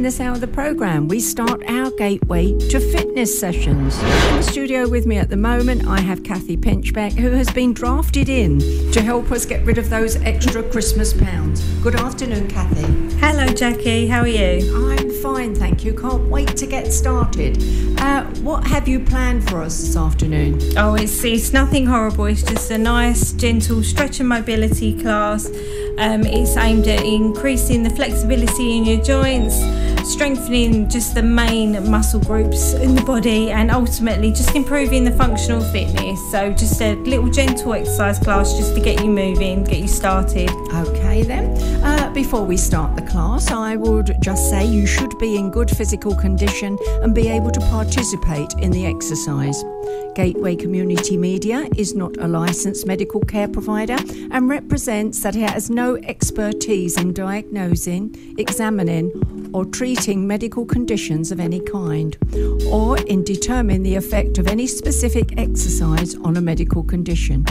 This hour of the program, we start our Gateway to Fitness sessions. In the studio with me at the moment, I have Cathy Pinchbeck, who has been drafted in to help us get rid of those extra Christmas pounds. Good afternoon, Cathy. Hello, Jackie. How are you? I'm fine, thank you. Can't wait to get started. What have you planned for us this afternoon? Oh, it's nothing horrible. It's just a nice, gentle stretch and mobility class. It's aimed at increasing the flexibility in your joints, strengthening just the main muscle groups in the body, and ultimately just improving the functional fitness. So just a little gentle exercise class just to get you moving, get you started. Okay then, before we start the class, I would just say you should be in good physical condition and be able to participate in the exercise. Gateway Community Media is not a licensed medical care provider and represents that it has no expertise in diagnosing, examining or treating medical conditions of any kind, or in determining the effect of any specific exercise on a medical condition.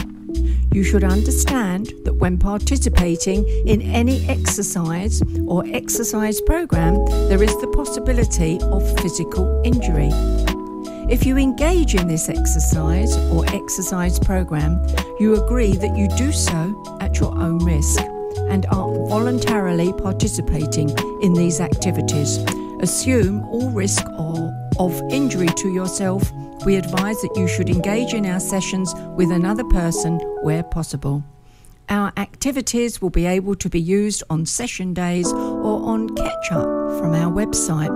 You should understand that when participating in any exercise or exercise program, there is the possibility of physical injury. If you engage in this exercise or exercise program, you agree that you do so at your own risk and are voluntarily participating in these activities. Assume all risk of injury to yourself. We advise that you should engage in our sessions with another person where possible. Our activities will be able to be used on session days or on catch-up from our website.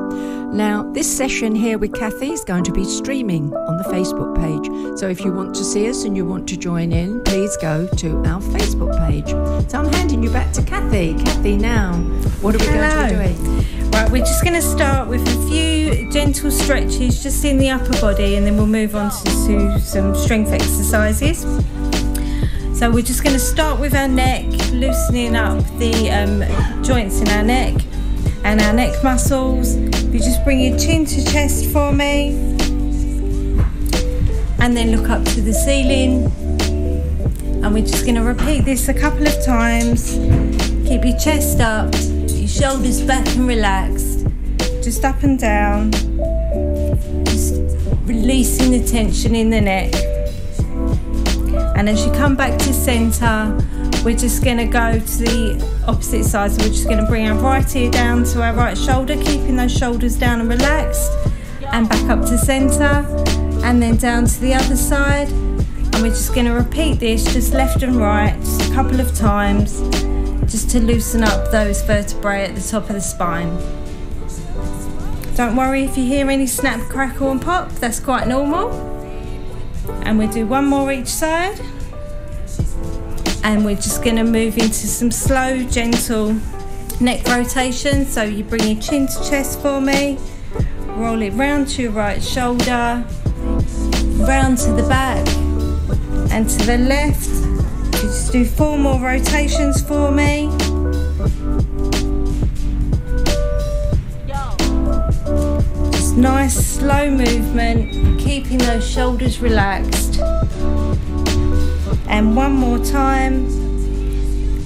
Now, this session here with Cathy is going to be streaming on the Facebook page. So if you want to see us and you want to join in, please go to our Facebook page. So I'm handing you back to Cathy. Cathy, now, what are we going to be doing? Right, we're just going to start with a few gentle stretches just in the upper body, and then we'll move on to some strength exercises. So we're just going to start with our neck, loosening up the joints in our neck and our neck muscles. You just bring your chin to chest for me, and then look up to the ceiling. And we're just going to repeat this a couple of times. Keep your chest up, your shoulders back and relaxed. Just up and down, just releasing the tension in the neck. And as you come back to centre, we're just going to go to the opposite side. So we're just going to bring our right ear down to our right shoulder, keeping those shoulders down and relaxed, and back up to centre, and then down to the other side. And we're just going to repeat this, just left and right, just a couple of times, just to loosen up those vertebrae at the top of the spine. Don't worry if you hear any snap, crackle and pop, that's quite normal. And we do one more each side, and we're just going to move into some slow, gentle neck rotation. So you bring your chin to chest for me, roll it round to your right shoulder, round to the back and to the left. You just do four more rotations for me. Just nice slow movement, keeping those shoulders relaxed. And one more time.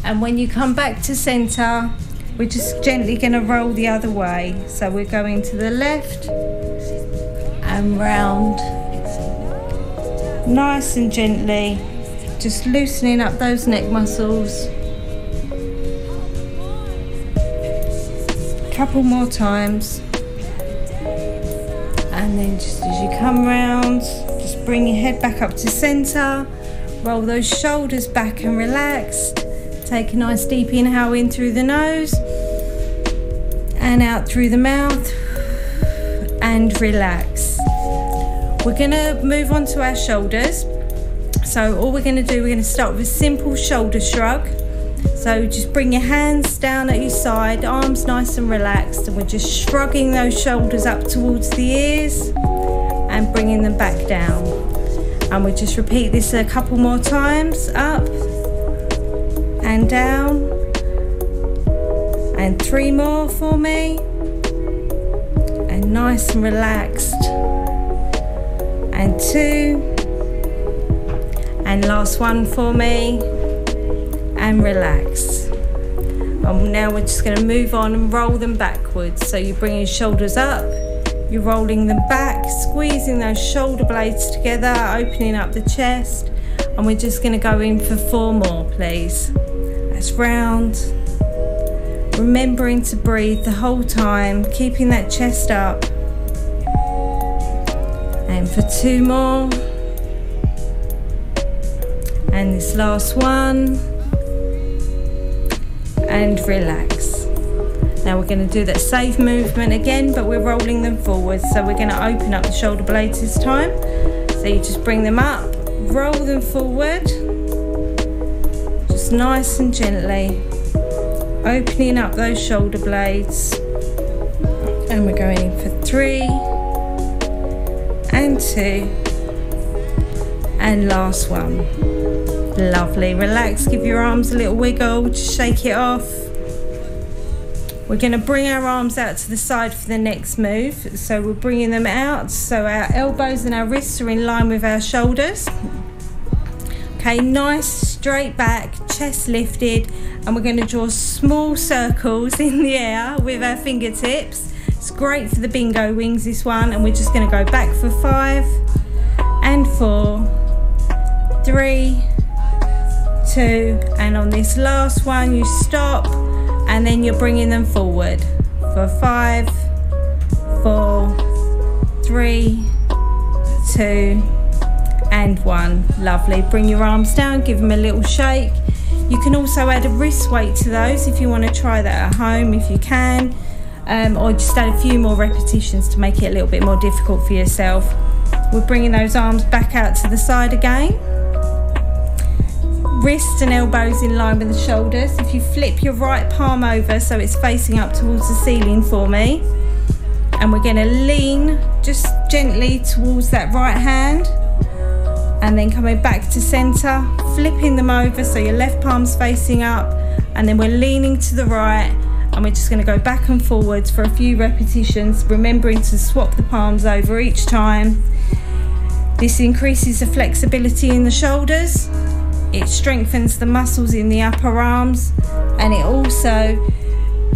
And when you come back to centre, we're just gently going to roll the other way. So we're going to the left and round, nice and gently, just loosening up those neck muscles. Couple more times. And then just as you come round, just bring your head back up to centre, roll those shoulders back and relaxed. Take a nice deep inhale in through the nose and out through the mouth, and relax. We're going to move on to our shoulders. So all we're going to do, we're going to start with a simple shoulder shrug. So just bring your hands down at your side, arms nice and relaxed, and we're just shrugging those shoulders up towards the ears and bringing them back down. and we just repeat this a couple more times, up and down, and three more for me, and nice and relaxed, and two, and last one for me, and relax. And now we're just going to move on and roll them backwards. So you're bringing your shoulders up, you're rolling them back, squeezing those shoulder blades together, opening up the chest, and we're just going to go in for four more, please. That's round, remembering to breathe the whole time, keeping that chest up, and for two more, and this last one, and relax. Now we're going to do that save movement again, but we're rolling them forward. So we're going to open up the shoulder blades this time. So you just bring them up, roll them forward, just nice and gently, opening up those shoulder blades. And we're going in for three, and two, and last one. Lovely, relax, give your arms a little wiggle, just shake it off. We're going to bring our arms out to the side for the next move. So we're bringing them out so our elbows and our wrists are in line with our shoulders. Okay, nice straight back, chest lifted, and we're going to draw small circles in the air with our fingertips. It's great for the bingo wings, this one. And we're just going to go back for five, and four, three, two, and on this last one you stop. And then you're bringing them forward for five, four, three, two, and one. Lovely. Bring your arms down, give them a little shake. You can also add a wrist weight to those if you want to try that at home, if you can, or just add a few more repetitions to make it a little bit more difficult for yourself. We're bringing those arms back out to the side again. Wrists and elbows in line with the shoulders. If you flip your right palm over so it's facing up towards the ceiling for me, and we're going to lean just gently towards that right hand, and then coming back to center, flipping them over so your left palm's facing up, and then we're leaning to the right, and we're just going to go back and forwards for a few repetitions, remembering to swap the palms over each time. This increases the flexibility in the shoulders. It strengthens the muscles in the upper arms, and it also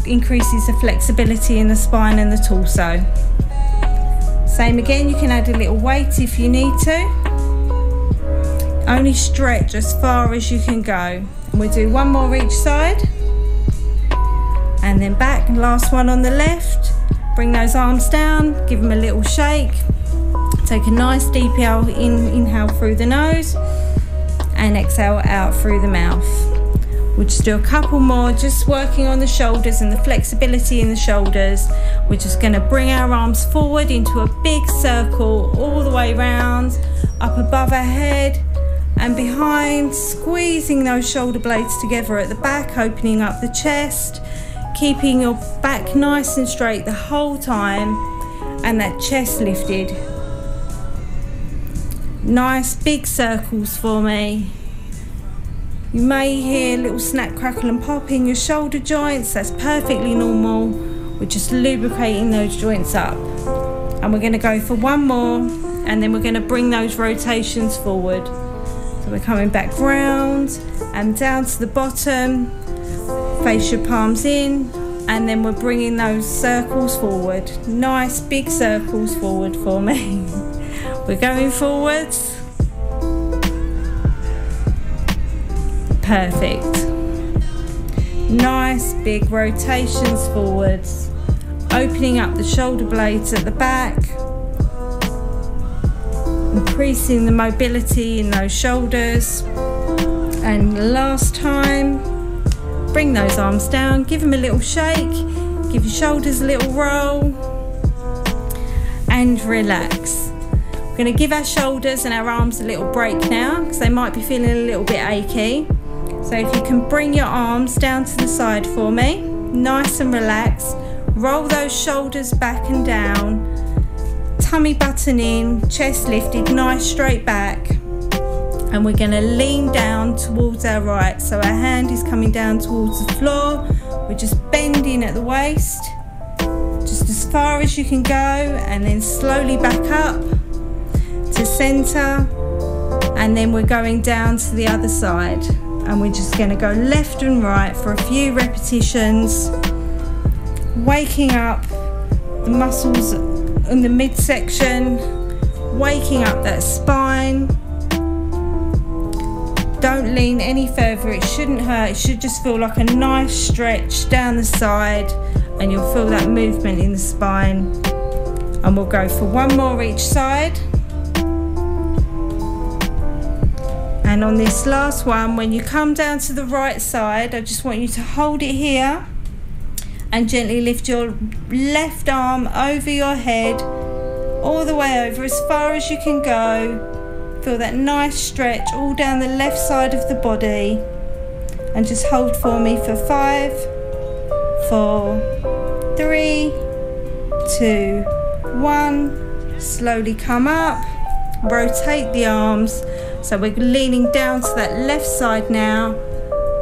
increases the flexibility in the spine and the torso. Same again, you can add a little weight if you need to. Only stretch as far as you can go. And we'll do one more each side. And then back, and last one on the left. Bring those arms down, give them a little shake. Take a nice deep inhale through the nose, and exhale out through the mouth. We'll just do a couple more, just working on the shoulders and the flexibility in the shoulders. We're just going to bring our arms forward into a big circle all the way round, up above our head and behind, squeezing those shoulder blades together at the back, opening up the chest, keeping your back nice and straight the whole time, and that chest lifted. Nice big circles for me. You may hear a little snap, crackle and pop in your shoulder joints. That's perfectly normal. We're just lubricating those joints up, and we're going to go for one more, and then we're going to bring those rotations forward. So we're coming back round and down to the bottom, face your palms in, and then we're bringing those circles forward. Nice big circles forward for me. We're going forwards. Perfect. Nice big rotations forwards. Opening up the shoulder blades at the back. Increasing the mobility in those shoulders. And last time, bring those arms down. Give them a little shake. Give your shoulders a little roll. And relax. We're going to give our shoulders and our arms a little break now, because they might be feeling a little bit achy. So if you can bring your arms down to the side for me, nice and relaxed. Roll those shoulders back and down, tummy button in, chest lifted, nice straight back. and we're going to lean down towards our right. So our hand is coming down towards the floor. We're just bending at the waist, just as far as you can go, and then slowly back up to centre, and then we're going down to the other side, and we're just going to go left and right for a few repetitions, waking up the muscles in the midsection, waking up that spine. Don't lean any further, it shouldn't hurt, it should just feel like a nice stretch down the side, and you'll feel that movement in the spine. And we'll go for one more each side. And on this last one, when you come down to the right side, I just want you to hold it here and gently lift your left arm over your head, all the way over as far as you can go. Feel that nice stretch all down the left side of the body, and just hold for me for 5, 4, 3, 2, 1. Slowly come up, rotate the arms. So we're leaning down to that left side now,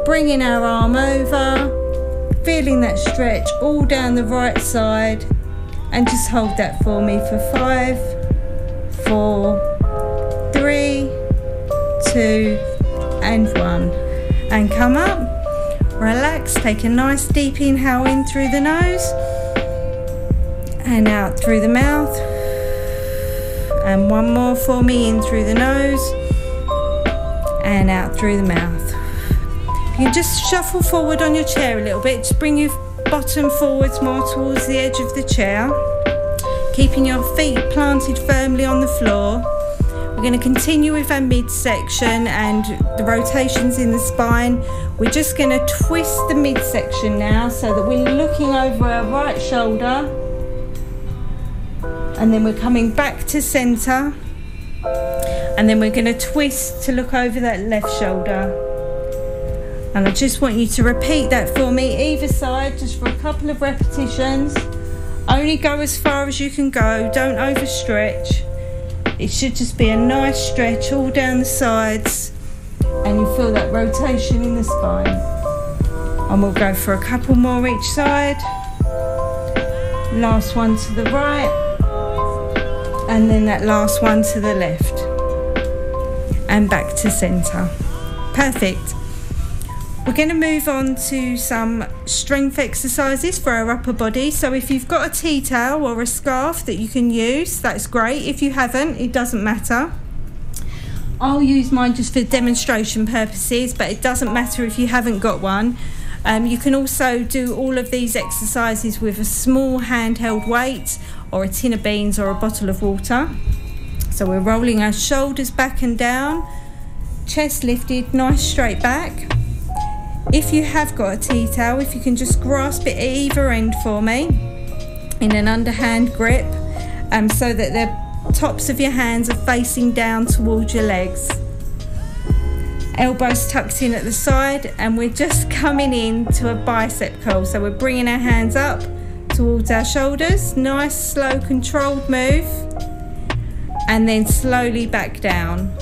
bringing our arm over, feeling that stretch all down the right side, and just hold that for me for 5, 4, 3, 2, and 1. And come up, relax, take a nice deep inhale in through the nose and out through the mouth, and one more for me, in through the nose and out through the mouth. You can just shuffle forward on your chair a little bit, just bring your bottom forwards more towards the edge of the chair, keeping your feet planted firmly on the floor. We're going to continue with our midsection and the rotations in the spine. We're just going to twist the midsection now, so that we're looking over our right shoulder, and then we're coming back to centre, and then we're going to twist to look over that left shoulder. And I just want you to repeat that for me either side, just for a couple of repetitions. Only go as far as you can go, don't overstretch. It should just be a nice stretch all down the sides, and you feel that rotation in the spine. And we'll go for a couple more each side. Last one to the right, and then that last one to the left. And back to centre. Perfect. We're going to move on to some strength exercises for our upper body. So if you've got a tea towel or a scarf that you can use, that's great. If you haven't, it doesn't matter. I'll use mine just for demonstration purposes, but it doesn't matter if you haven't got one. You can also do all of these exercises with a small handheld weight or a tin of beans or a bottle of water. So we're rolling our shoulders back and down, chest lifted, nice straight back. If you have got a tea towel, if you can just grasp it at either end for me in an underhand grip, so that the tops of your hands are facing down towards your legs. Elbows tucked in at the side, and we're just coming in to a bicep curl. So we're bringing our hands up towards our shoulders, nice slow controlled move, and then slowly back down.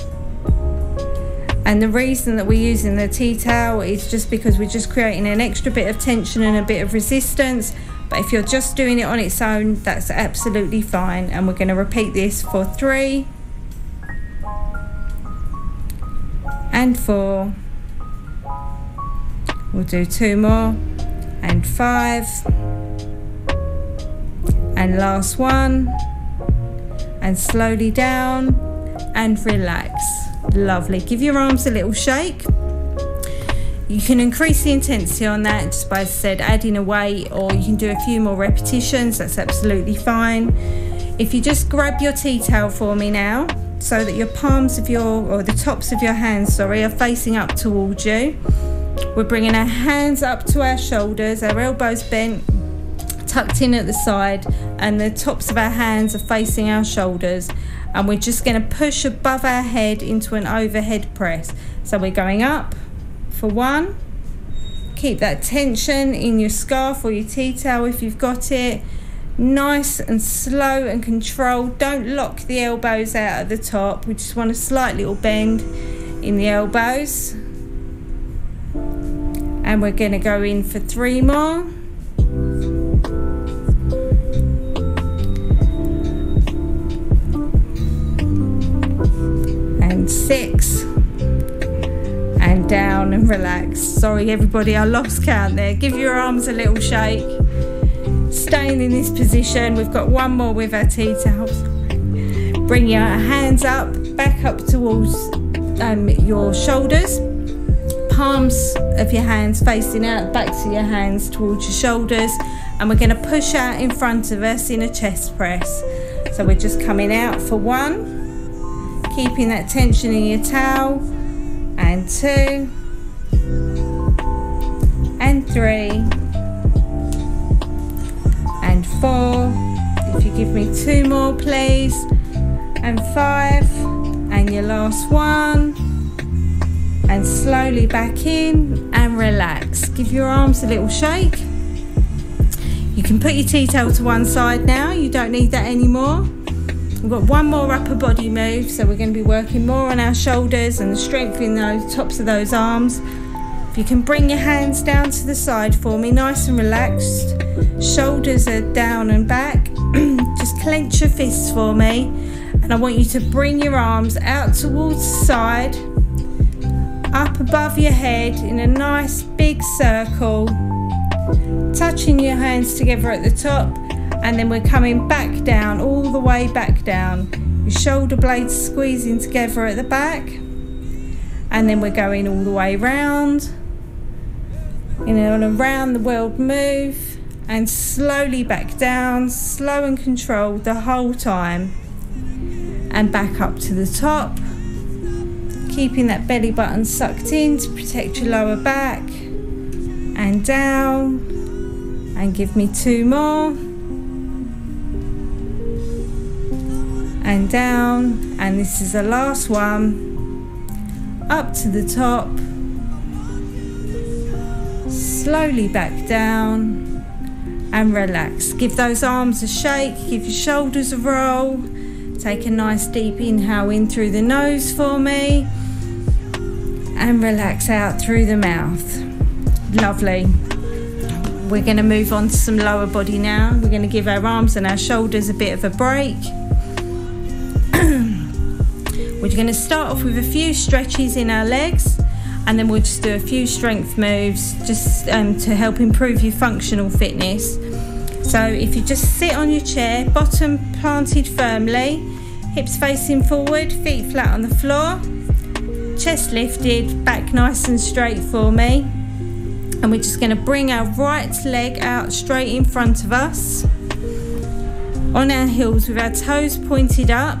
And the reason that we're using the tea towel is just because we're just creating an extra bit of tension and a bit of resistance. But if you're just doing it on its own, that's absolutely fine. And we're going to repeat this for 3 and 4. We'll do 2 more, and 5, and last one, and slowly down and relax. Lovely. Give your arms a little shake. You can increase the intensity on that just by, as I said, adding a weight, or you can do a few more repetitions. That's absolutely fine. If you just grab your tea towel for me now, so that your palms of your, or the tops of your hands, sorry, are facing up towards you. We're bringing our hands up to our shoulders, our elbows bent, tucked in at the side, and the tops of our hands are facing our shoulders. And we're just going to push above our head into an overhead press. So we're going up for 1. Keep that tension in your scarf or your tea towel if you've got it. Nice and slow and controlled. Don't lock the elbows out at the top. We just want a slight little bend. in the elbows, and we're going to go in for 3 more. And 6. And down and relax. Sorry everybody, I lost count there. Give your arms a little shake. Staying in this position, we've got 1 more with our tea towels. Bring your hands up, back up towards your shoulders. Palms of your hands facing out, backs of your hands towards your shoulders, and we're going to push out in front of us in a chest press. So we're just coming out for 1, keeping that tension in your towel, and 2, and 3, and 4. If you give me 2 more please, and 5, and your last 1. And slowly back in and relax. Give your arms a little shake. You can put your tea towel to one side now, you don't need that anymore. We've got 1 more upper body move, so we're going to be working more on our shoulders and strengthening those tops of those arms. If you can bring your hands down to the side for me, nice and relaxed, shoulders are down and back. Just clench your fists for me, and I want you to bring your arms out towards the side, up above your head in a nice big circle, touching your hands together at the top, and then we're coming back down, all the way back down, your shoulder blades squeezing together at the back, and then we're going all the way round in an around the world move, and slowly back down, slow and controlled the whole time, and back up to the top, keeping that belly button sucked in to protect your lower back, and down, and give me 2 more, and down, and this is the last one, up to the top, slowly back down, and relax. Give those arms a shake, give your shoulders a roll, take a nice deep inhale in through the nose for me, and relax out through the mouth. Lovely. We're going to move on to some lower body now. We're going to give our arms and our shoulders a bit of a break. We're going to start off with a few stretches in our legs, and then we'll just do a few strength moves just to help improve your functional fitness. So if you just sit on your chair, bottom planted firmly, hips facing forward, feet flat on the floor, chest lifted, back nice and straight for me, and we're just going to bring our right leg out straight in front of us on our heels with our toes pointed up,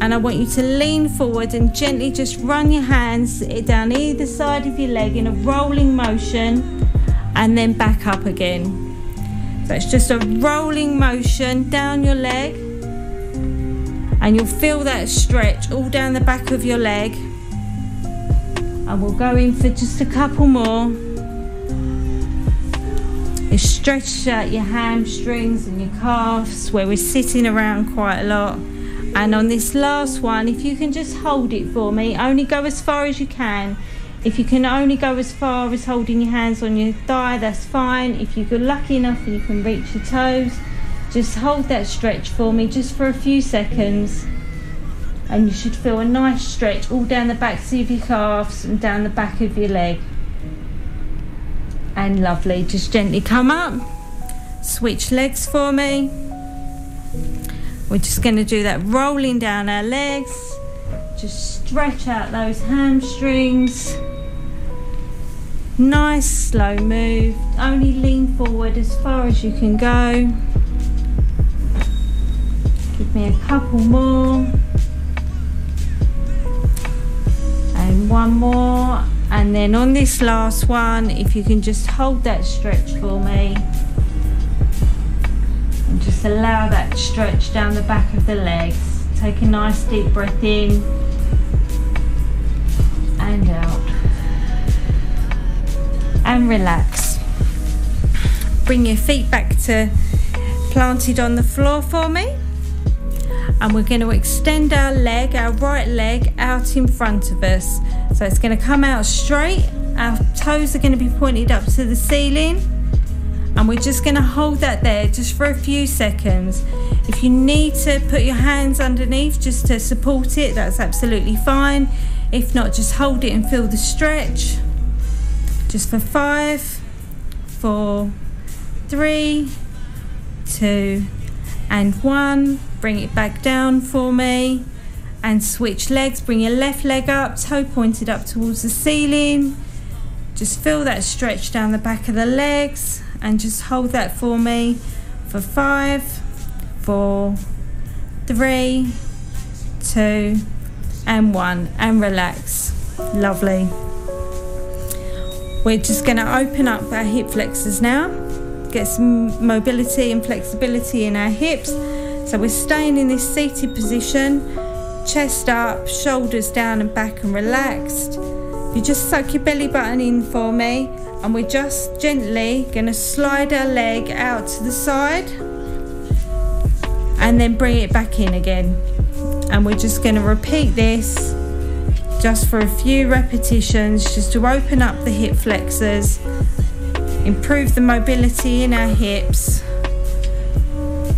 and I want you to lean forward and gently just run your hands down either side of your leg in a rolling motion, and then back up again. So it's just a rolling motion down your leg, and you'll feel that stretch all down the back of your leg. And we'll go in for just a couple more. You stretch out your hamstrings and your calves where we're sitting around quite a lot. And on this last one, if you can just hold it for me, only go as far as you can. If you can only go as far as holding your hands on your thigh, that's fine. If you're lucky enough and you can reach your toes, just hold that stretch for me just for a few seconds. And you should feel a nice stretch all down the backs of your calves and down the back of your leg. And lovely, just gently come up, switch legs for me. We're just going to do that rolling down our legs, just stretch out those hamstrings. Nice slow move, only lean forward as far as you can go. Give me a couple more. One more, and then on this last one, if you can just hold that stretch for me and just allow that stretch down the back of the legs. Take a nice deep breath in and out, and relax. Bring your feet back to planted on the floor for me, and we're going to extend our leg, our right leg, out in front of us. So it's going to come out straight, our toes are going to be pointed up to the ceiling, and we're just going to hold that there just for a few seconds. If you need to put your hands underneath just to support it, that's absolutely fine. If not, just hold it and feel the stretch. Just for 5, 4, 3, 2, and 1. Bring it back down for me and switch legs. Bring your left leg up, toe pointed up towards the ceiling. Just feel that stretch down the back of the legs and just hold that for me for 5, 4, 3, 2, and 1, and relax. Lovely. We're just going to open up our hip flexors now, get some mobility and flexibility in our hips. So we're staying in this seated position, chest up, shoulders down and back and relaxed. You just suck your belly button in for me, and we're just gently going to slide our leg out to the side and then bring it back in again. And we're just going to repeat this just for a few repetitions, just to open up the hip flexors, improve the mobility in our hips,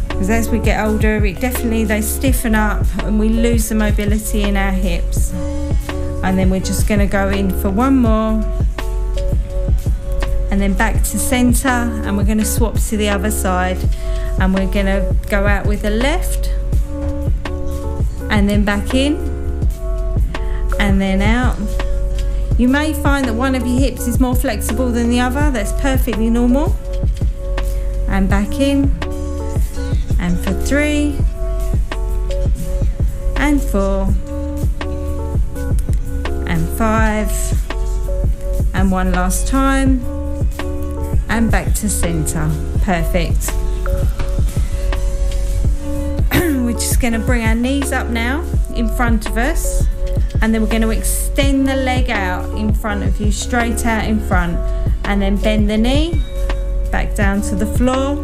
because as we get older, it definitely, they stiffen up and we lose the mobility in our hips. And then we're just going to go in for one more and then back to center, and we're going to swap to the other side, and we're going to go out with the left and then back in and then out. You may find that one of your hips is more flexible than the other. That's perfectly normal. And back in, and for 3, and 4, and 5, and one last time, and back to center. Perfect. We're just going to bring our knees up now in front of us, and then we're going to extend the leg out in front of you, straight out in front, and then bend the knee back down to the floor,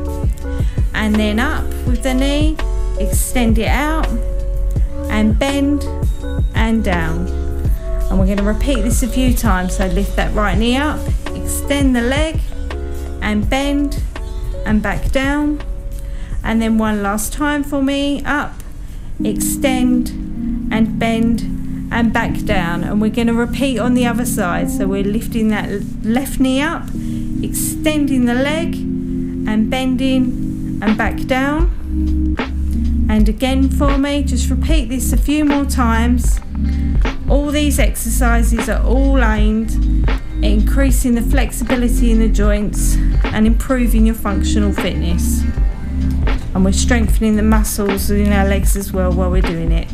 and then up with the knee, extend it out and bend and down. And we're going to repeat this a few times. So lift that right knee up, extend the leg and bend and back down. And then one last time for me, up, extend and bend and back down. And we're going to repeat on the other side. So we're lifting that left knee up, extending the leg and bending and back down. And again for me, just repeat this a few more times. All these exercises are all aimed at increasing the flexibility in the joints and improving your functional fitness. And we're strengthening the muscles in our legs as well while we're doing it.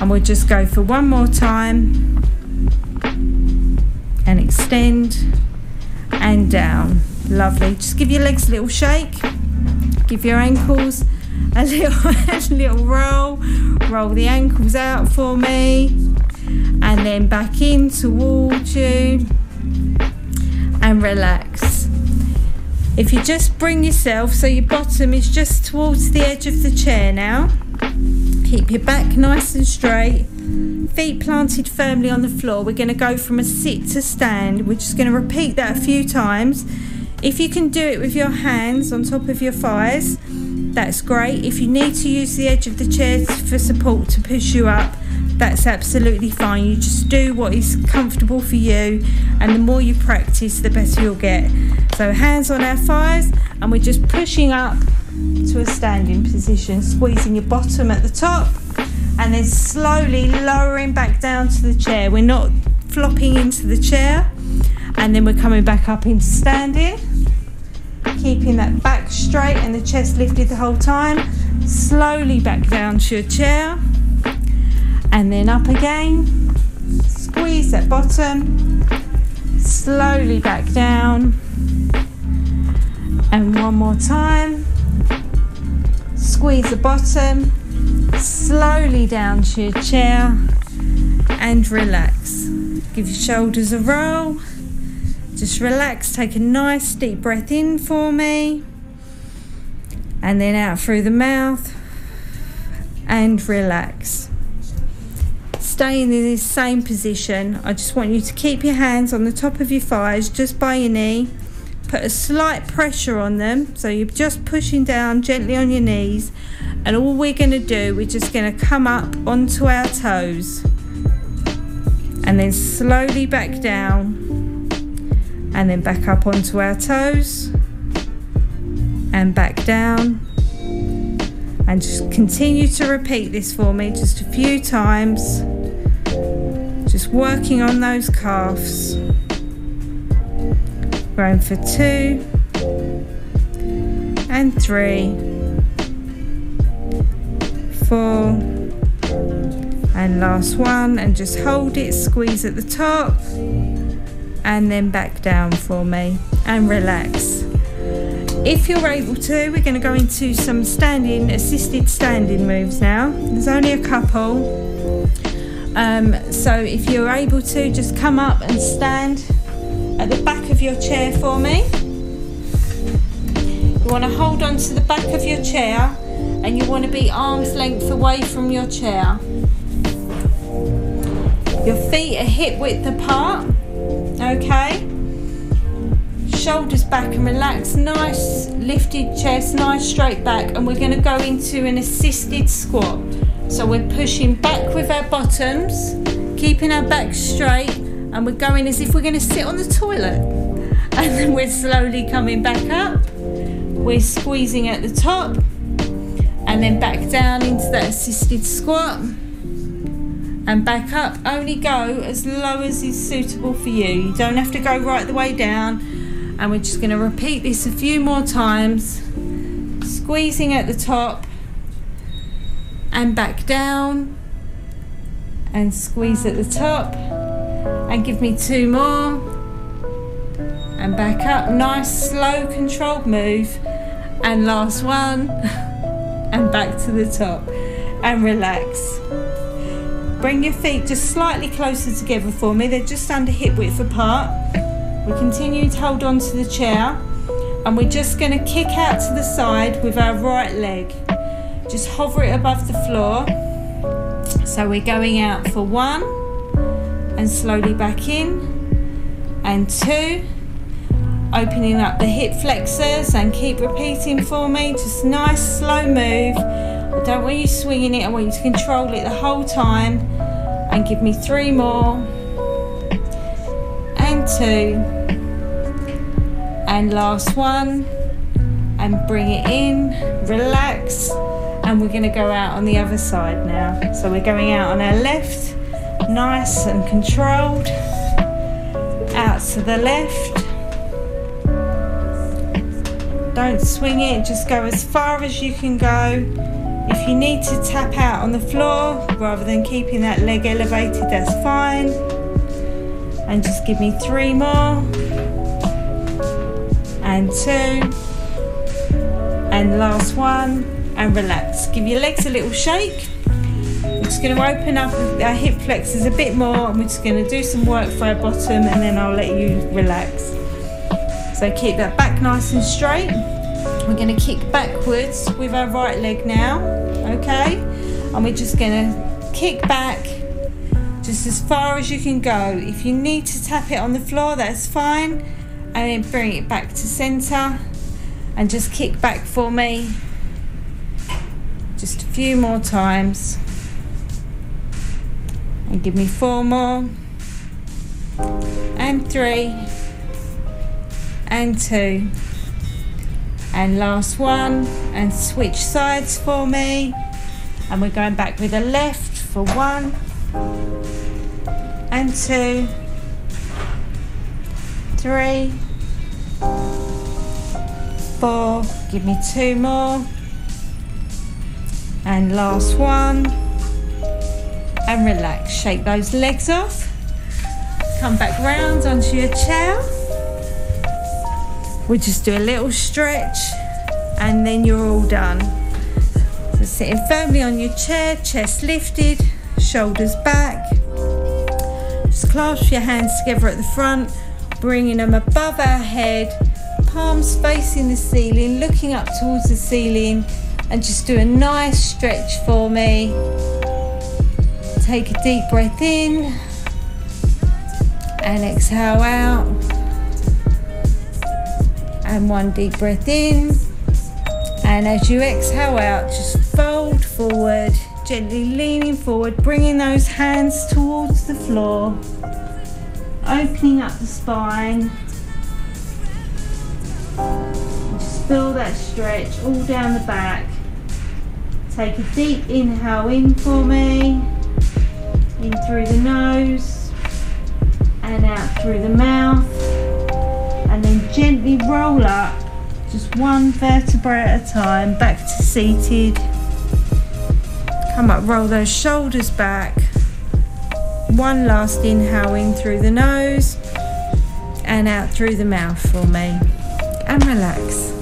And we'll just go for one more time and extend and down. Lovely. Just give your legs a little shake, give your ankles a little roll the ankles out for me, and then back in towards you and relax. If you just bring yourself so your bottom is just towards the edge of the chair now, keep your back nice and straight, feet planted firmly on the floor. We're going to go from a sit to stand. We're just going to repeat that a few times. If you can do it with your hands on top of your thighs, that's great. If you need to use the edge of the chair for support to push you up, that's absolutely fine. You just do what is comfortable for you, and the more you practice, the better you'll get. So hands on our thighs, and we're just pushing up to a standing position, squeezing your bottom at the top and then slowly lowering back down to the chair. We're not flopping into the chair, and then we're coming back up into standing, keeping that back straight and the chest lifted the whole time. Slowly back down to your chair and then up again, squeeze that bottom, slowly back down, and one more time, squeeze the bottom, slowly down to your chair and relax. Give your shoulders a roll. Just relax, take a nice deep breath in for me, and then out through the mouth and relax. Staying in this same position, I just want you to keep your hands on the top of your thighs, just by your knee. Put a slight pressure on them, so you're just pushing down gently on your knees, and all we're going to do, we're just going to come up onto our toes and then slowly back down, and then back up onto our toes and back down. And just continue to repeat this for me just a few times, just working on those calves. Going for 2 and 3, 4 and last 1, and just hold it, squeeze at the top and then back down for me and relax. If you're able to, we're going to go into some assisted standing moves now. There's only a couple, so if you're able to, just come up and stand at the back of your chair for me. You want to hold on to the back of your chair, and you want to be arm's length away from your chair. Your feet are hip width apart, okay? Shoulders back and relax, nice lifted chest, nice straight back, and we're going to go into an assisted squat. So we're pushing back with our bottoms, keeping our back straight, and we're going as if we're going to sit on the toilet, and then we're slowly coming back up, we're squeezing at the top and then back down into that assisted squat and back up. Only go as low as is suitable for you, you don't have to go right the way down. And we're just going to repeat this a few more times, squeezing at the top and back down, and squeeze at the top, and give me 2 more and back up. Nice slow controlled move, and last 1 and back to the top and relax. Bring your feet just slightly closer together for me, they're just under hip width apart. We're continuing to hold on to the chair, and we're just going to kick out to the side with our right leg. Just hover it above the floor. So we're going out for 1 and slowly back in, and 2, opening up the hip flexors, and keep repeating for me. Just nice slow move. I don't want you swinging it, I want you to control it the whole time, and give me 3 more. 2 and last 1, and bring it in, relax, and we're going to go out on the other side now. So we're going out on our left, nice and controlled, out to the left, don't swing it, just go as far as you can go. If you need to tap out on the floor rather than keeping that leg elevated, that's fine. And just give me 3 more, and 2, and last 1, and relax. Give your legs a little shake. We're just going to open up our hip flexors a bit more, and we're just going to do some work for our bottom, and then I'll let you relax. So keep that back nice and straight. We're going to kick backwards with our right leg now, okay? And we're just going to kick back just as far as you can go. If you need to tap it on the floor, that's fine, and then bring it back to center and just kick back for me just a few more times, and give me 4 more, and 3 and 2 and last 1, and switch sides for me, and we're going back with a left for 1 and 2, 3, 4, give me 2 more, and last 1, and relax. Shake those legs off, come back round onto your chair, we'll just do a little stretch, and then you're all done. So sitting firmly on your chair, chest lifted, shoulders back, just clasp your hands together at the front, bringing them above our head, palms facing the ceiling, looking up towards the ceiling, and just do a nice stretch for me. Take a deep breath in and exhale out, and one deep breath in, and as you exhale out, just fold forward, gently leaning forward, bringing those hands towards the floor, opening up the spine. Just feel that stretch all down the back. Take a deep inhale in for me, in through the nose and out through the mouth, and then gently roll up, just one vertebra at a time, back to seated. Come up, roll those shoulders back. One last inhale in through the nose and out through the mouth for me, and relax.